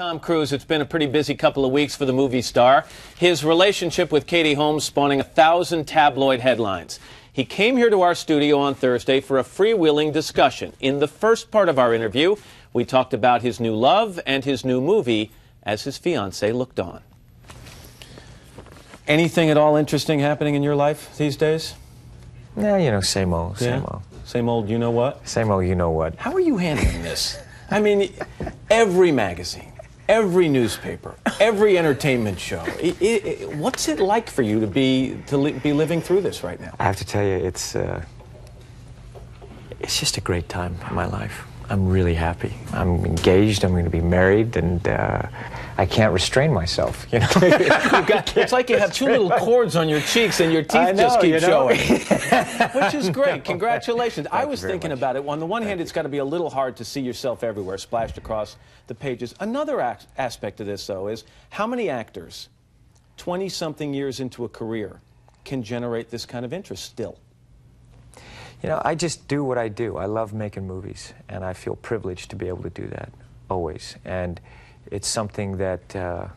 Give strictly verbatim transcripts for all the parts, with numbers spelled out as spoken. Tom Cruise, it's been a pretty busy couple of weeks for the movie star. His relationship with Katie Holmes spawning a thousand tabloid headlines. He came here to our studio on Thursday for a freewheeling discussion. In the first part of our interview, we talked about his new love and his new movie as his fiancée looked on. Anything at all interesting happening in your life these days? Nah, you know, same old, same yeah. old. Same old, you know what? Same old, you know what. How are you handling this? I mean, every magazine. Every newspaper, every entertainment show. It, it, it, what's it like for you to be to li be living through this right now? I have to tell you, it's uh, it's just a great time in my life. I'm really happy. I'm engaged. I'm going to be married, and uh, I can't restrain myself. You know, You've got, it's like you have two little cords on your cheeks, and your teeth know, just keep you know? showing, which is great. Congratulations. Thank I was thinking much. about it. On the one Thank hand, you. it's got to be a little hard to see yourself everywhere, splashed across the pages. Another as aspect of this, though, is how many actors, twenty-something years into a career, can generate this kind of interest still. You know, I just do what I do. I love making movies, and I feel privileged to be able to do that, always. And it's something that uh,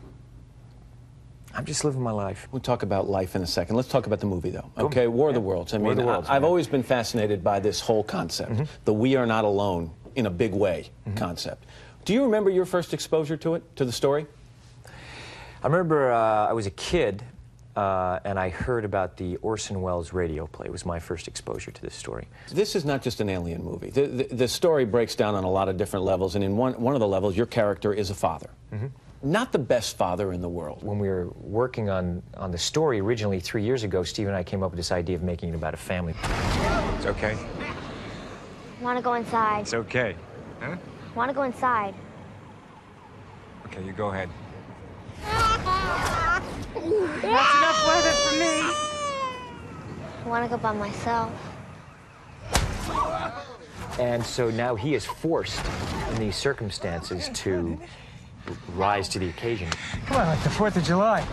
I'm just living my life. We'll talk about life in a second. Let's talk about the movie, though. Cool. Okay, War of yeah. the Worlds. I War mean, the Worlds, I've yeah. always been fascinated by this whole concept, mm-hmm. the we are not alone in a big way mm-hmm. concept. Do you remember your first exposure to it, to the story? I remember uh, I was a kid. Uh, and I heard about the Orson Welles radio play. It was my first exposure to this story. This is not just an alien movie. The, the, the story breaks down on a lot of different levels, and in one, one of the levels, your character is a father. Mm-hmm. Not the best father in the world. When we were working on, on the story originally three years ago, Steve and I came up with this idea of making it about a family. It's okay. I want to go inside. It's okay. Huh? I want to go inside. Okay, you go ahead. That's enough weather for me. I want to go by myself. And so now he is forced, in these circumstances, to rise to the occasion. Come on, like the Fourth of July.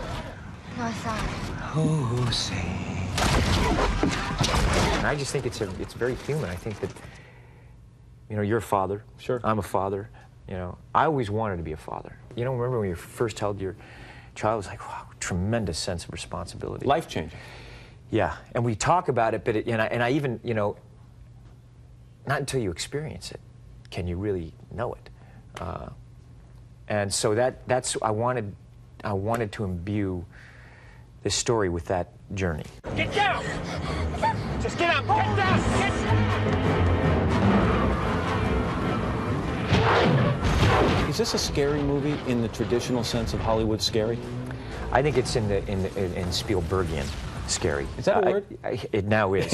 No, it's not. Oh, say. And I just think it's a, it's very human. I think that, you know, you're a father. Sure. I'm a father. You know, I always wanted to be a father. You know, remember when you first held your child, was like, wow, tremendous sense of responsibility. Life-changing. Yeah, and we talk about it, but it, and, I, and I even, you know, not until you experience it can you really know it. Uh, and so that that's, I wanted, I wanted to imbue this story with that journey. Get down! Just get up! Get down! Get down! Is this a scary movie in the traditional sense of Hollywood scary? I think it's in the in the, in Spielbergian scary. Is that a word? I, I, it now is.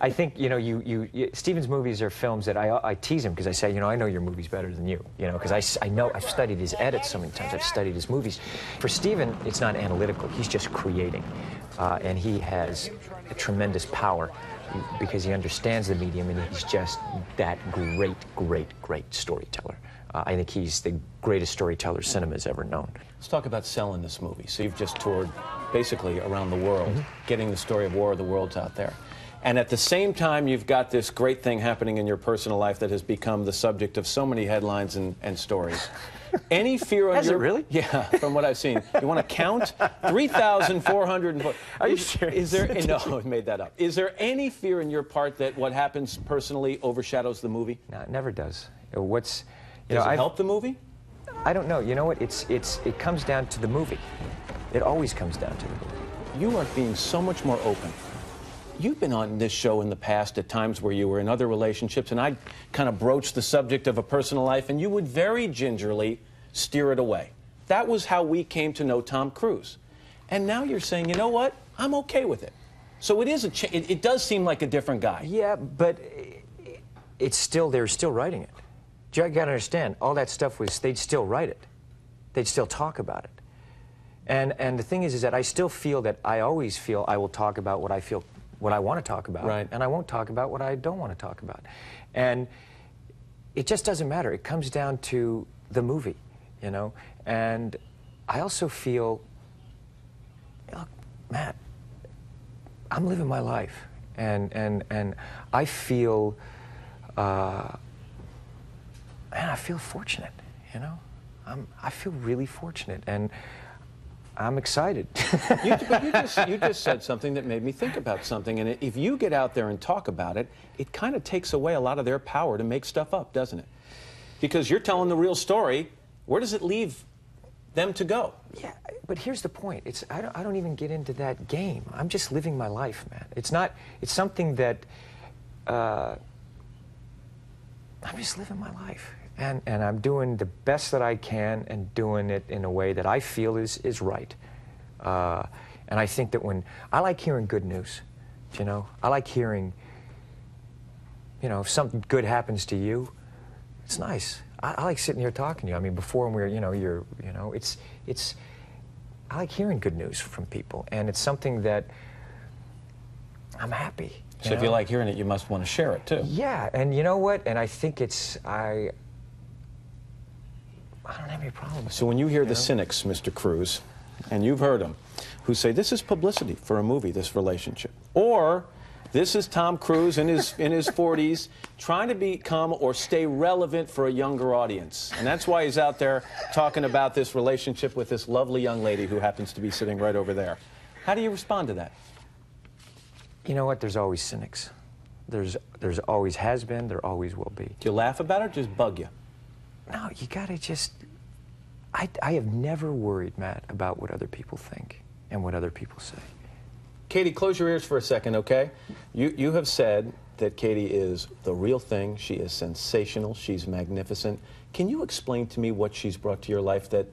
I think you know you, you you Steven's movies are films that I I tease him because I say you know I know your movies better than you you know because I I know I've studied his edits so many times I've studied his movies. For Steven, it's not analytical. He's just creating, uh, and he has a tremendous power because he understands the medium and he's just that great great great storyteller. Uh, I think he's the greatest storyteller cinema's ever known. Let's talk about selling this movie. So you've just toured basically around the world, mm-hmm. getting the story of War of the Worlds out there. And at the same time, you've got this great thing happening in your personal life that has become the subject of so many headlines and, and stories. Any fear on Has your... Has it really? Yeah, from what I've seen. You want to count? three thousand four hundred... Are you serious? Is there... No, I made that up. Is there any fear in your part that what happens personally overshadows the movie? No, it never does. What's... You Does know, it I've, help the movie? I don't know. You know what? It's, it's, it comes down to the movie. It always comes down to the movie. You are being so much more open. You've been on this show in the past at times where you were in other relationships, and I'd kind of broach the subject of a personal life, and you would very gingerly steer it away. That was how we came to know Tom Cruise. And now you're saying, you know what? I'm okay with it. So it is a ch it, it does seem like a different guy. Yeah, but it's still, they're still writing it. You gotta understand, all that stuff was, they'd still write it. They'd still talk about it. And, and the thing is, is that I still feel that I always feel I will talk about what I feel, what I want to talk about. Right. And I won't talk about what I don't want to talk about. And it just doesn't matter. It comes down to the movie, you know? And I also feel, look, Matt, I'm living my life. And, and, and I feel, uh, man, I feel fortunate, you know? I'm, I feel really fortunate, and I'm excited. you, but you, just, you just said something that made me think about something, and if you get out there and talk about it, it kind of takes away a lot of their power to make stuff up, doesn't it? Because you're telling the real story. Where does it leave them to go? Yeah, but here's the point. It's, I, don't, I don't even get into that game. I'm just living my life, man. It's not, it's something that, uh, I'm just living my life. And, and I'm doing the best that I can and doing it in a way that I feel is, is right. Uh, and I think that when, I like hearing good news, you know? I like hearing, you know, if something good happens to you, it's nice. I, I like sitting here talking to you. I mean, before when we were, you know, you're, you know, it's, it's, I like hearing good news from people. And it's something that I'm happy. So know? If you like hearing it, you must want to share it too. Yeah, and you know what? And I think it's, I, I don't have any problem. So when you hear you the know? cynics, Mister Cruise, and you've heard them, who say this is publicity for a movie, this relationship, or this is Tom Cruise in his in his forties trying to become or stay relevant for a younger audience, and that's why he's out there talking about this relationship with this lovely young lady who happens to be sitting right over there. How do you respond to that? You know what? There's always cynics. There's there's always has been. There always will be. Do you laugh about it or just bug you? No, you gotta just, I, I have never worried, Matt, about what other people think and what other people say. Katie, close your ears for a second, okay? You, you have said that Katie is the real thing. She is sensational. She's magnificent. Can you explain to me what she's brought to your life that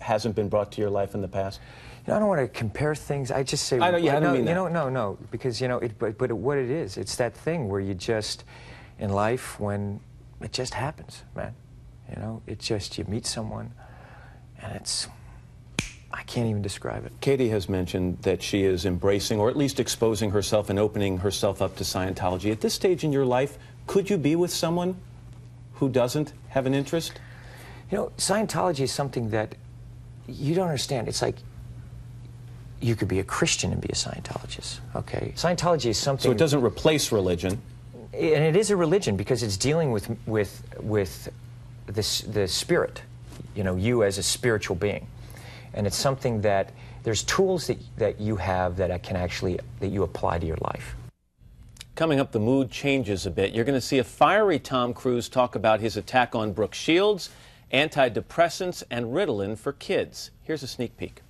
hasn't been brought to your life in the past? You know, I don't want to compare things. I just say, I don't, yeah, well, I don't no, mean that. You know, no, no, because, you know, it, but, but what it is, it's that thing where you just, in life, when it just happens, man. You know, it's just, you meet someone, and it's, I can't even describe it. Katie has mentioned that she is embracing, or at least exposing herself and opening herself up to Scientology. At this stage in your life, could you be with someone who doesn't have an interest? You know, Scientology is something that you don't understand. It's like, you could be a Christian and be a Scientologist, okay? Scientology is something... So it doesn't replace religion. And it is a religion, because it's dealing with, with, with This, the spirit, you know, you as a spiritual being. And it's something that, there's tools that, that you have that I can actually, that you apply to your life. Coming up, the mood changes a bit. You're going to see a fiery Tom Cruise talk about his attack on Brooke Shields, antidepressants, and Ritalin for kids. Here's a sneak peek.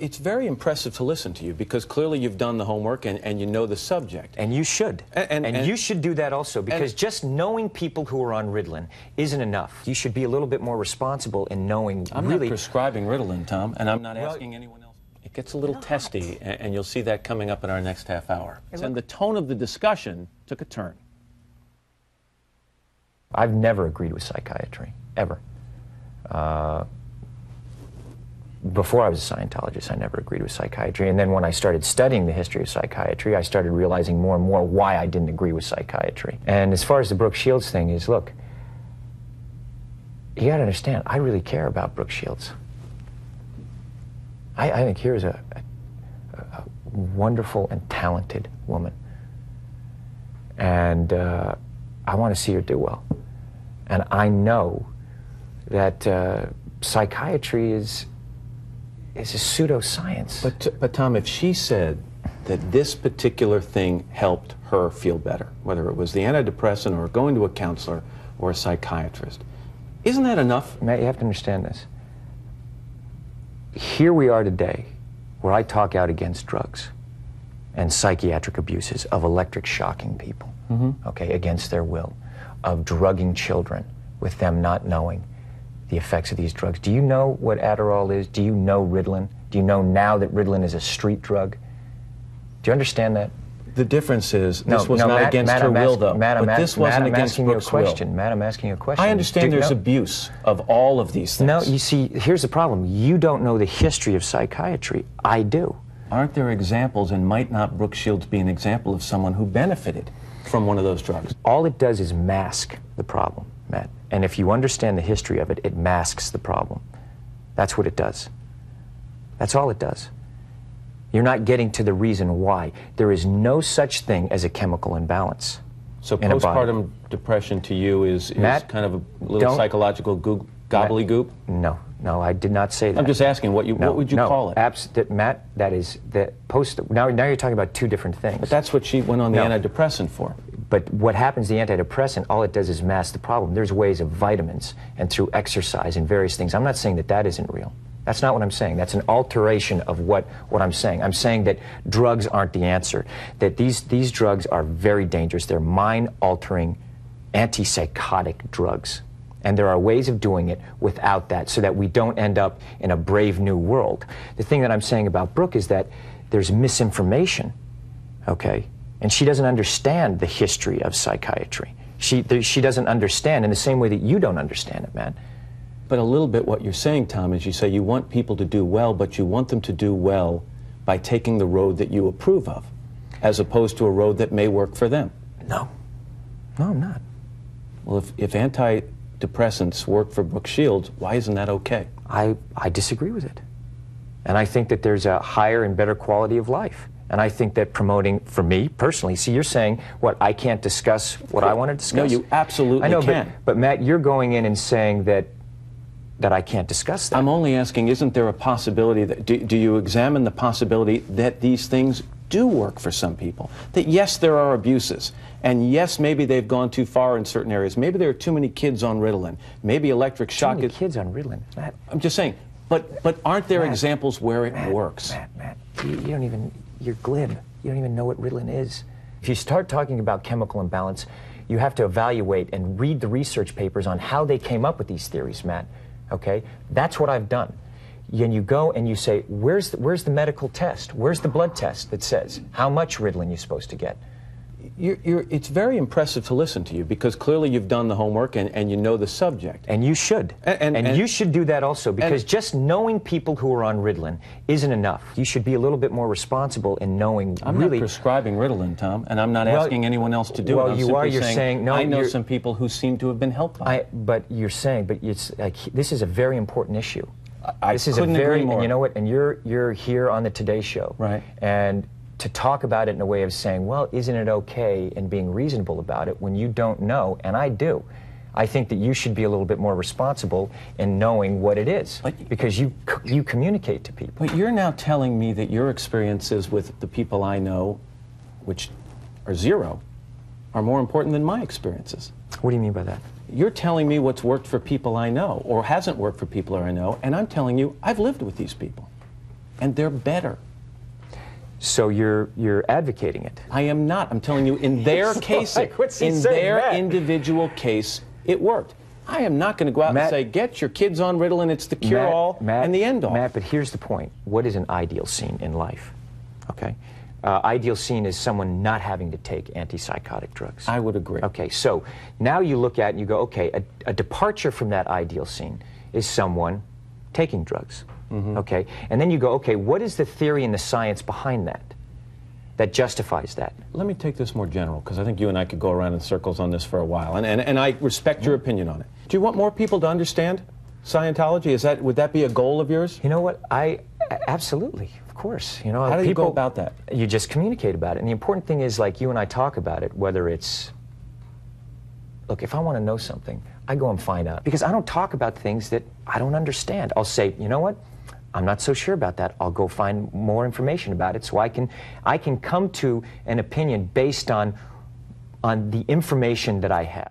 It's very impressive to listen to you, because clearly you've done the homework and, and you know the subject. And you should. And, and, and, and you should do that also, because and, just knowing people who are on Ritalin isn't enough. You should be a little bit more responsible in knowing I'm really... I'm not prescribing Ritalin, Tom, and I'm not well, asking anyone else. It gets a little not. testy, and, and you'll see that coming up in our next half hour. Hey, and the tone of the discussion took a turn. I've never agreed with psychiatry, ever. Uh... Before I was a Scientologist, I never agreed with psychiatry. And then when I started studying the history of psychiatry, I started realizing more and more why I didn't agree with psychiatry. And as far as the Brooke Shields thing is, look, you gotta understand, I really care about Brooke Shields. I, I think here's a, a, a wonderful and talented woman. And uh, I want to see her do well. And I know that uh, psychiatry is... It's a pseudoscience. But, but Tom, if she said that this particular thing helped her feel better, whether it was the antidepressant or going to a counselor or a psychiatrist, isn't that enough? Matt, you have to understand this. Here we are today, where I talk out against drugs and psychiatric abuses, of electric shocking people, mm-hmm. okay, against their will, of drugging children with them not knowing the effects of these drugs. Do you know what Adderall is? Do you know Ritalin? Do you know now that Ritalin is a street drug? Do you understand that? The difference is this no, was no, not Matt, against Matt, her will, though. Matt, but this wasn't Matt, against Brooke's question. will. Matt, I'm asking you a question. I understand do, there's no, abuse of all of these things. No, you see, here's the problem. You don't know the history of psychiatry. I do. Aren't there examples, and might not Brooke Shields be an example of someone who benefited from one of those drugs? All it does is mask the problem, Matt. And if you understand the history of it, it masks the problem. That's what it does. That's all it does. You're not getting to the reason why. There is no such thing as a chemical imbalance. So postpartum depression to you is, is Matt, kind of a little psychological Google, Gobbledygook? No, no, I did not say that. I'm just asking what you no, what would you no, call it? Abs that, Matt, that is the post. Now, now you're talking about two different things. But that's what she went on the no. antidepressant for. But what happens, the antidepressant, all it does is mask the problem. There's ways of vitamins and through exercise and various things. I'm not saying that that isn't real. That's not what I'm saying. That's an alteration of what, what I'm saying. I'm saying that drugs aren't the answer, that these, these drugs are very dangerous. They're mind-altering, antipsychotic drugs. And there are ways of doing it without that so that we don't end up in a brave new world. The thing that I'm saying about Brooke is that there's misinformation, okay? And she doesn't understand the history of psychiatry. She, she doesn't understand in the same way that you don't understand it, man. But a little bit what you're saying, Tom, is you say you want people to do well, but you want them to do well by taking the road that you approve of, as opposed to a road that may work for them. No. No, I'm not. Well, if, if antidepressants work for Brooke Shields, why isn't that okay? I, I disagree with it. And I think that there's a higher and better quality of life. And I think that promoting, for me personally, see, you're saying, what, I can't discuss what I want to discuss? No, you absolutely I know, can. But, but Matt, you're going in and saying that that I can't discuss that. I'm only asking, isn't there a possibility that, do, do you examine the possibility that these things do work for some people? That yes, there are abuses, and yes, maybe they've gone too far in certain areas. Maybe there are too many kids on Ritalin. Maybe electric shock. Too many kids on Ritalin, Matt. I'm just saying, but, but aren't there Matt, examples where it Matt, works? Matt, Matt, you, you don't even, you're glib. You don't even know what Ritalin is. If you start talking about chemical imbalance, you have to evaluate and read the research papers on how they came up with these theories, Matt. Okay, that's what I've done. And you go and you say, where's the, where's the medical test? Where's the blood test that says how much Ritalin you're supposed to get? You're, you're, it's very impressive to listen to you, because clearly you've done the homework and, and you know the subject. And you should. And, and, and, and you should do that also, because and, just knowing people who are on Ritalin isn't enough. You should be a little bit more responsible in knowing I'm really... I'm not prescribing Ritalin, Tom, and I'm not well, asking anyone else to do well, it. Well, you are. You're saying, saying no, I know some people who seem to have been helped by it. I, but you're saying, but it's like, this is a very important issue. I, this I is couldn't a very, agree more. And you know what, and you're, you're here on the Today Show. Right. And to talk about it in a way of saying, well, isn't it okay, and being reasonable about it when you don't know, and I do. I think that you should be a little bit more responsible in knowing what it is, like, because you, you communicate to people. But you're now telling me that your experiences with the people I know, which are zero, are more important than my experiences. What do you mean by that? You're telling me what's worked for people I know, or hasn't worked for people I know, and I'm telling you I've lived with these people, and they're better. So you're you're advocating it. I am not. I'm telling you, in their case, like, in their Matt? individual case, it worked. I am not going to go out Matt, and say, get your kids on Ritalin, it's the cure-all and the end-all. Matt, but here's the point. What is an ideal scene in life? Okay. Uh, ideal scene is someone not having to take antipsychotic drugs. I would agree. Okay, so now you look at it and you go, okay, a, a departure from that ideal scene is someone taking drugs. Mm-hmm. Okay, and then you go, okay, what is the theory and the science behind that that justifies that? Let me take this more general, because I think you and I could go around in circles on this for a while, and, and, and I respect mm-hmm. your opinion on it. Do you want more people to understand Scientology? Is that, would that be a goal of yours? You know what, I, absolutely, of course. You know, how do people, you go about that? You just communicate about it, and the important thing is, like, you and I talk about it, whether it's, look, if I want to know something, I go and find out, because I don't talk about things that I don't understand. I'll say, you know what? I'm not so sure about that. I'll go find more information about it, so I can I can come to an opinion based on on the information that I have.